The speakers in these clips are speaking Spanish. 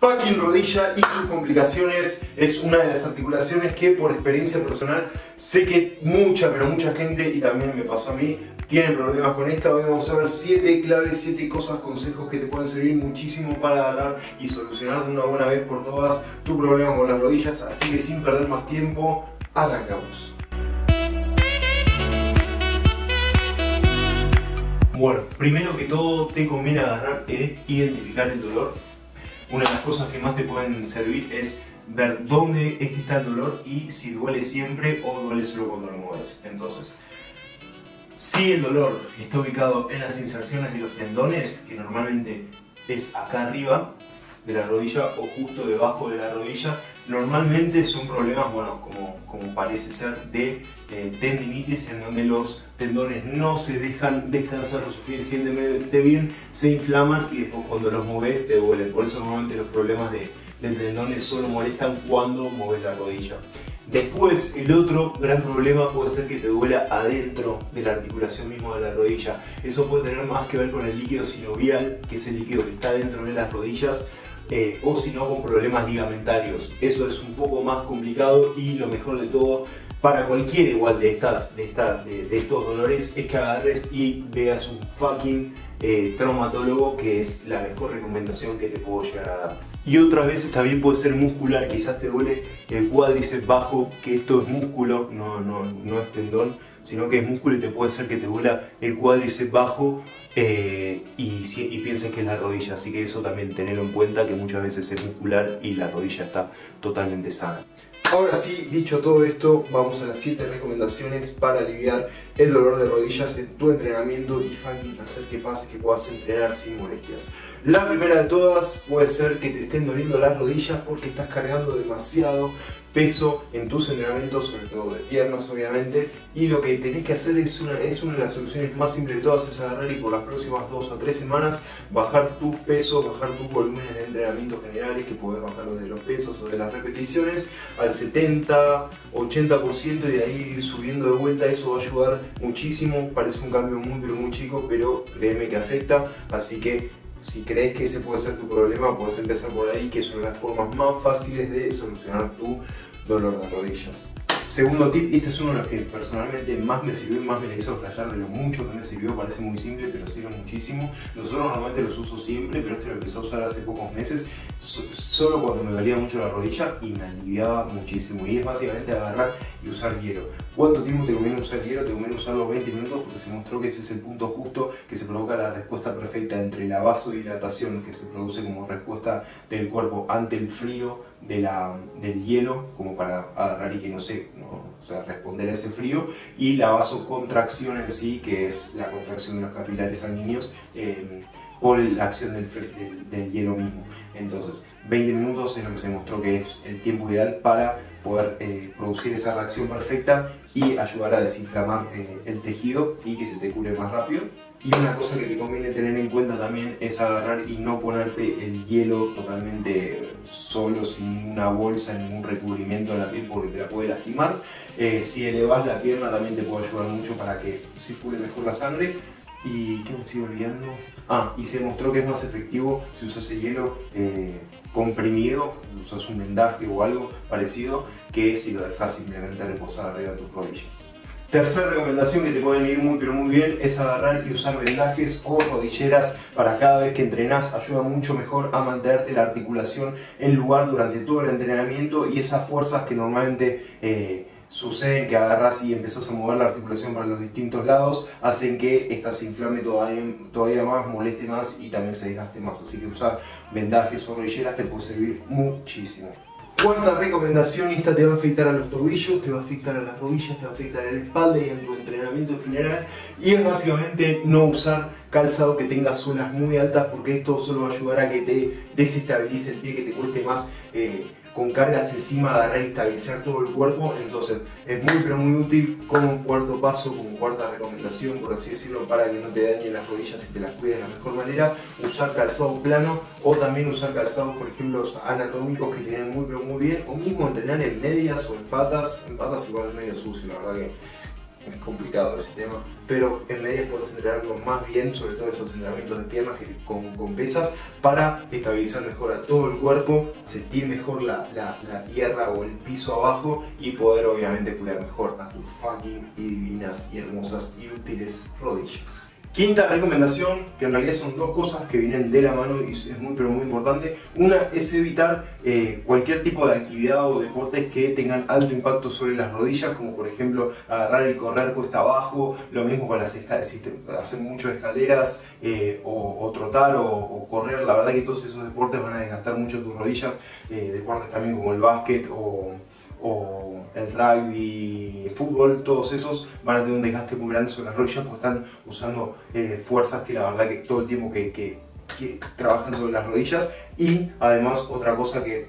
Fucking rodilla y sus complicaciones es una de las articulaciones que por experiencia personal sé que mucha gente, y también me pasó a mí, tienen problemas con esta. Hoy vamos a ver 7 claves, 7 cosas, consejos que te pueden servir muchísimo para agarrar y solucionar de una buena vez por todas tu problema con las rodillas, así que sin perder más tiempo, arrancamos. Bueno, primero que todo te conviene agarrar es identificar el dolor. Una de las cosas que más te pueden servir es ver dónde es que está el dolor y si duele siempre o duele solo cuando lo mueves. Entonces, si el dolor está ubicado en las inserciones de los tendones, que normalmente es acá arriba de la rodilla o justo debajo de la rodilla, normalmente son problemas, bueno, como parece ser, de tendinitis, en donde los tendones no se dejan descansar lo suficientemente bien, se inflaman y después cuando los moves te duelen. Por eso normalmente los problemas de tendones solo molestan cuando moves la rodilla. Después, el otro gran problema puede ser que te duela adentro de la articulación misma de la rodilla. Eso puede tener más que ver con el líquido sinovial, que es el líquido que está dentro de las rodillas, o si no con problemas ligamentarios. Eso es un poco más complicado y lo mejor de todo, para cualquiera igual de estos dolores, es que agarres y veas un fucking traumatólogo, que es la mejor recomendación que te puedo llegar a dar. Y otras veces también puede ser muscular, quizás te duele el cuádriceps bajo, que esto es músculo, no es tendón, sino que es músculo y te puede ser que te duela el cuádriceps bajo y pienses que es la rodilla, así que eso también tenerlo en cuenta, que muchas veces es muscular y la rodilla está totalmente sana. Ahora sí, dicho todo esto, vamos a las 7 recomendaciones para aliviar el dolor de rodillas en tu entrenamiento y fucking hacer que pase, que puedas entrenar sin molestias. La primera de todas puede ser que te estén doliendo las rodillas porque estás cargando demasiado peso en tus entrenamientos, sobre todo de piernas obviamente, y lo que tenés que hacer es una de las soluciones más simples de todas, es agarrar y por las próximas 2 a 3 semanas bajar tus pesos, bajar tus volúmenes de entrenamiento generales, que podés bajarlo de los pesos o de las repeticiones al 70, 80% y de ahí ir subiendo de vuelta. Eso va a ayudar muchísimo, parece un cambio muy pero muy chico, pero créeme que afecta, así que si crees que ese puede ser tu problema, puedes empezar por ahí, que es una de las formas más fáciles de solucionar tu dolor de rodillas. Segundo tip, este es uno de los que personalmente más me sirvió y más me hizo flashear de lo mucho que me sirvió. Parece muy simple, pero sirve muchísimo. Nosotros normalmente los uso siempre, pero este lo empecé a usar hace pocos meses, solo cuando me dolía mucho la rodilla y me aliviaba muchísimo. Y es básicamente agarrar y usar hielo. ¿Cuánto tiempo te conviene usar hielo? Te conviene usarlo 20 minutos porque se mostró que ese es el punto justo que se provoca la respuesta perfecta entre la vasodilatación que se produce como respuesta del cuerpo ante el frío del hielo, como para agarrar y que responder a ese frío, y la vasocontracción en sí, que es la contracción de los capilares sanguíneos por la acción del hielo mismo. Entonces, 20 minutos es lo que se mostró que es el tiempo ideal para poder producir esa reacción perfecta y ayudar a desinflamar el tejido y que se te cure más rápido. Y una cosa que te conviene tener en cuenta también es agarrar y no ponerte el hielo totalmente solo, sin ninguna bolsa, ningún recubrimiento en la piel, porque te la puede lastimar. Si elevas la pierna también te puede ayudar mucho para que circule mejor la sangre. ¿Y qué me estoy olvidando? Ah, y se mostró que es más efectivo si usas el hielo comprimido, usas un vendaje o algo parecido, que si lo dejas simplemente reposar arriba de tus rodillas. Tercera recomendación que te pueden ir muy pero muy bien es agarrar y usar vendajes o rodilleras para cada vez que entrenás. Ayuda mucho mejor a mantenerte la articulación en lugar durante todo el entrenamiento y esas fuerzas que normalmente suceden, que agarras y empezás a mover la articulación para los distintos lados, hacen que esta se inflame todavía más, moleste más y también se desgaste más. Así que usar vendajes o rodilleras te puede servir muchísimo. Cuarta recomendación, y esta te va a afectar a los tobillos, te va a afectar a las rodillas, te va a afectar a la espalda y en tu entrenamiento en general, y es básicamente no usar calzado que tenga suelas muy altas, porque esto solo va a ayudar a que te desestabilice el pie, que te cueste más con cargas encima agarrar y estabilizar todo el cuerpo. Entonces es muy pero muy útil como cuarto paso, como cuarta recomendación, por así decirlo, para que no te dañen las rodillas y te las cuides de la mejor manera, usar calzado plano o también usar calzados, por ejemplo, los anatómicos, que tienen muy pero muy bien, o mismo entrenar en medias o en patas igual es medio sucio, la verdad que es complicado ese tema, pero en medias puedes entrenarlo más bien, sobre todo esos entrenamientos de piernas con pesas, para estabilizar mejor a todo el cuerpo, sentir mejor la tierra o el piso abajo y poder obviamente cuidar mejor a tus fucking y divinas y hermosas y útiles rodillas. Quinta recomendación, que en realidad son dos cosas que vienen de la mano y es muy pero muy importante. Una es evitar cualquier tipo de actividad o deportes que tengan alto impacto sobre las rodillas, como por ejemplo agarrar y correr cuesta abajo, lo mismo con las escaleras, si hacer muchas escaleras o trotar o correr. La verdad que todos esos deportes van a desgastar mucho tus rodillas, deportes también como el básquet o el rugby, el fútbol, todos esos van a tener un desgaste muy grande sobre las rodillas porque están usando fuerzas que la verdad que todo el tiempo que trabajan sobre las rodillas. Y además otra cosa que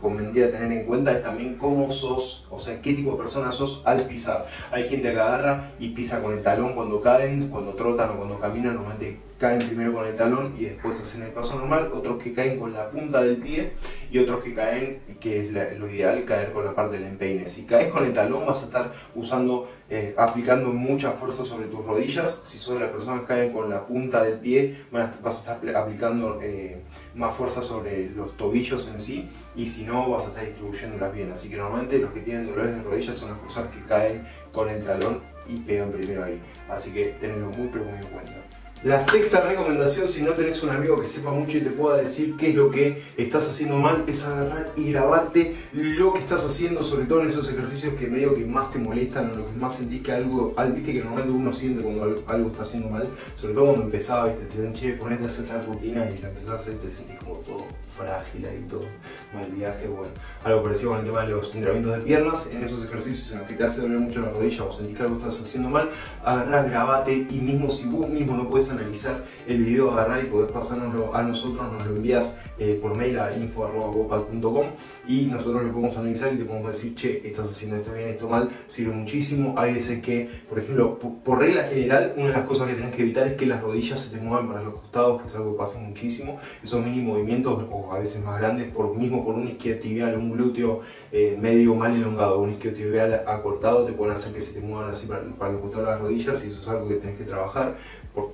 convendría tener en cuenta es también cómo sos, o sea, qué tipo de persona sos al pisar. Hay gente que agarra y pisa con el talón cuando caen, cuando trotan o cuando caminan, normalmente caen primero con el talón y después hacen el paso normal. Otros que caen con la punta del pie y otros que caen, que es lo ideal, caer con la parte del empeine. Si caes con el talón vas a estar usando, aplicando mucha fuerza sobre tus rodillas. Si sos de las personas que caen con la punta del pie, vas a estar aplicando más fuerza sobre los tobillos en sí, y si no vas a estar distribuyéndolas bien. Así que normalmente los que tienen dolores de rodillas son las personas que caen con el talón y pegan primero ahí, así que tenlo muy pero muy en cuenta. La sexta recomendación, si no tenés un amigo que sepa mucho y te pueda decir qué es lo que estás haciendo mal, es agarrar y grabarte lo que estás haciendo, sobre todo en esos ejercicios que medio que más te molestan o lo que más sentís que algo, viste que normalmente uno siente cuando algo está haciendo mal, sobre todo cuando empezaba, viste, te dicen, che, ponete a hacer la rutina y la empezás a hacer, te sentís como todo frágil ahí, todo mal viaje. Bueno, algo parecido con el tema de los entrenamientos de piernas, en esos ejercicios en los que te hace doler mucho la rodilla o sentís que algo estás haciendo mal, agarrás, grabate, y mismo si vos mismo no podés analizar el video, agarrar y podés pasárnoslo a nosotros, nos lo envías por mail a info@gopac.com y nosotros lo podemos analizar y te podemos decir, che, estás haciendo esto bien, esto mal, sirve muchísimo. Hay veces que, por ejemplo, por regla general, una de las cosas que tenés que evitar es que las rodillas se te muevan para los costados, que es algo que pasa muchísimo, esos mini movimientos, o a veces más grandes, por un isquiotibial, un glúteo medio mal elongado, un isquiotibial acortado, te pueden hacer que se te muevan así para los costados de las rodillas, y eso es algo que tenés que trabajar,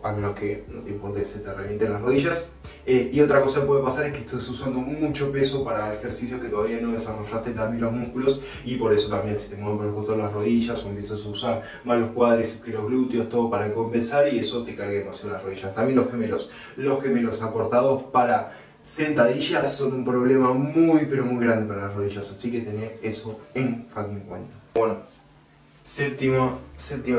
a menos que no te importe que se te revienten las rodillas. Y otra cosa que puede pasar es que estés usando mucho peso para ejercicios que todavía no desarrollaste también los músculos, y por eso también se te mueven por el costo de las rodillas, o empiezas a usar más los cuádriceps que los glúteos, todo para compensar, y eso te carga demasiado las rodillas. También los gemelos acortados para sentadillas son un problema muy pero muy grande para las rodillas, así que tener eso en fucking cuenta. Bueno, séptima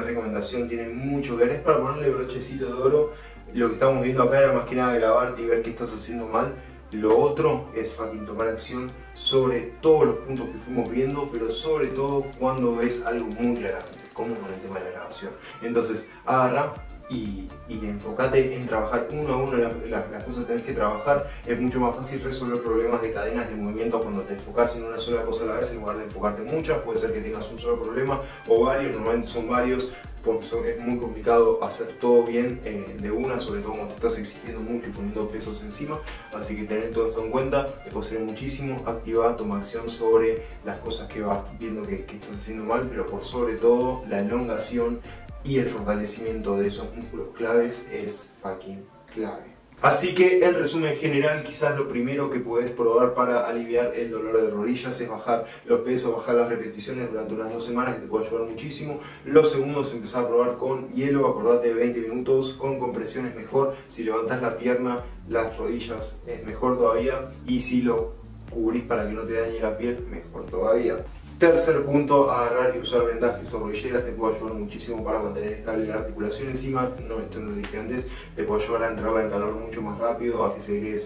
recomendación, tiene mucho que ver, es para ponerle brochecito de oro. Lo que estamos viendo acá era más que nada grabarte y ver qué estás haciendo mal. Lo otro es fucking tomar acción sobre todos los puntos que fuimos viendo, pero sobre todo cuando ves algo muy claramente, como con el tema de la grabación. Entonces agarra y enfócate en trabajar uno a uno las cosas que tenés que trabajar. Es mucho más fácil resolver problemas de cadenas de movimiento cuando te enfocas en una sola cosa a la vez en lugar de enfocarte en muchas. Puede ser que tengas un solo problema o varios, normalmente son varios, porque es muy complicado hacer todo bien de una, sobre todo cuando te estás exigiendo mucho y poniendo pesos encima, así que tener todo esto en cuenta. Después sirve muchísimo, activa, toma acción sobre las cosas que vas viendo que estás haciendo mal, pero por sobre todo la elongación y el fortalecimiento de esos músculos claves es fucking clave. Así que, en resumen general, quizás lo primero que podés probar para aliviar el dolor de rodillas es bajar los pesos, bajar las repeticiones durante unas 2 semanas, que te puede ayudar muchísimo. Lo segundo es empezar a probar con hielo, acordate, 20 minutos, con compresiones mejor. Si levantás la pierna, las rodillas es mejor todavía, y si lo cubrís para que no te dañe la piel, mejor todavía. Tercer punto, agarrar y usar vendajes o rodilleras te puede ayudar muchísimo para mantener estable la articulación. Encima, esto no lo dije antes, te puede ayudar a entrar en calor mucho más rápido, a que se agregue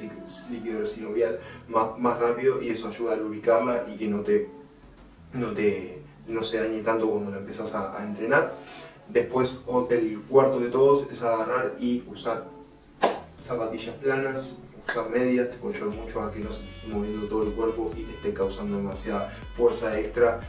líquido sinovial más rápido, y eso ayuda a lubricarla y que no se dañe tanto cuando la empezás a entrenar. Después, el cuarto de todos es agarrar y usar zapatillas planas, medias, te puede ayudar mucho a que no se esté moviendo todo el cuerpo y te esté causando demasiada fuerza extra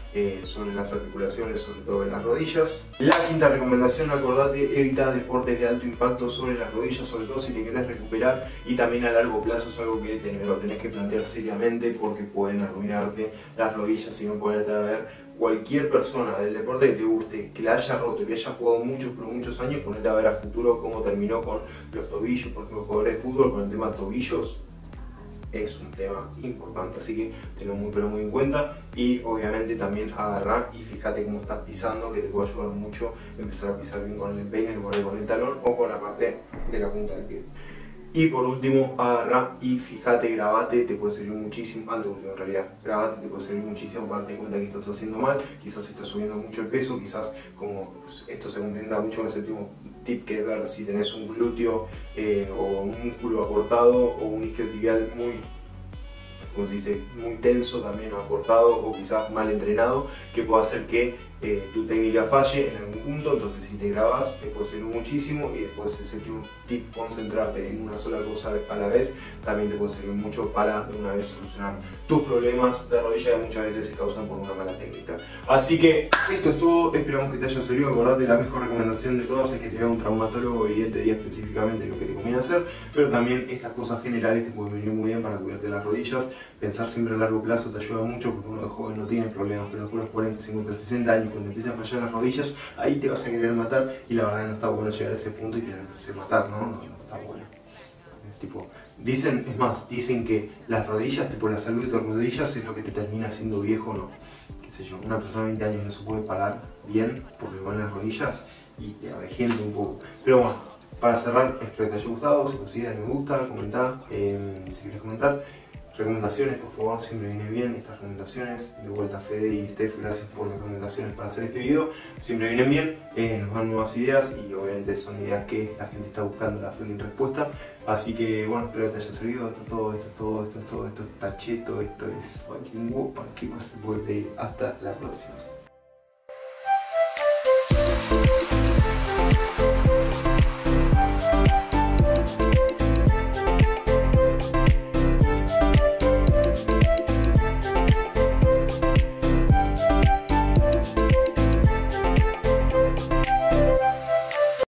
sobre las articulaciones, sobre todo en las rodillas. La quinta recomendación, acordate, evita deportes de alto impacto sobre las rodillas, sobre todo si te querés recuperar, y también a largo plazo es algo que lo tenés que plantear seriamente porque pueden arruinarte las rodillas si no poderte ver cualquier persona del deporte que te guste, que la haya roto y que haya jugado muchos, pero muchos años, ponete a ver a futuro cómo terminó con los tobillos, porque los jugadores de fútbol con el tema tobillos es un tema importante, así que tenlo muy pero muy en cuenta. Y obviamente también agarrar y fíjate cómo estás pisando, que te puede ayudar mucho empezar a pisar bien con el empeine, con el talón o con la parte de la punta del pie. Y por último, agarra y fíjate, grabate, te puede servir muchísimo, en realidad, grabate, te puede servir muchísimo para darte cuenta que estás haciendo mal, quizás estás subiendo mucho el peso, quizás como esto se contenta mucho en el séptimo tip, que es ver si tenés un glúteo o un músculo acortado o un isquiotibial muy, como se dice, muy tenso también acortado o quizás mal entrenado, que puede hacer que tu técnica falle en algún punto. Entonces si te grabás te puede servir muchísimo. Y después el séptimo tip, concentrarte en una sola cosa a la vez, también te puede servir mucho para de una vez solucionar tus problemas de rodilla que muchas veces se causan por una mala técnica. Así que esto es todo, esperamos que te haya servido. Acordate, la mejor recomendación de todas es que te vea un traumatólogo y él te diga específicamente lo que te conviene hacer, pero también estas cosas generales te pueden venir muy bien para cuidarte las rodillas. Pensar siempre a largo plazo te ayuda mucho, porque uno de joven no tiene problemas, pero después de los 40, 50, 60 años, cuando empiezan a fallar las rodillas, ahí te vas a querer matar, y la verdad no está bueno llegar a ese punto y quererse matar, ¿no? No está bueno. Es tipo, dicen, es más, dicen que las rodillas, tipo la salud de tus rodillas es lo que te termina haciendo viejo o no. Qué sé yo, una persona de 20 años no se puede parar bien porque van las rodillas y te avejienta un poco. Pero bueno, para cerrar, espero que te haya gustado, si consideras me gusta, comentá, si quieres comentar. Recomendaciones, por favor, siempre viene bien estas recomendaciones. De vuelta Fede y Steph, gracias por las recomendaciones para hacer este video. Siempre vienen bien, nos dan nuevas ideas y obviamente son ideas que la gente está buscando la fucking respuesta. Así que bueno, espero que te haya servido. Esto es todo, esto es todo, esto es todo, esto es tacheto, esto es fucking guapa, ¿qué más se puede pedir? Hasta la próxima.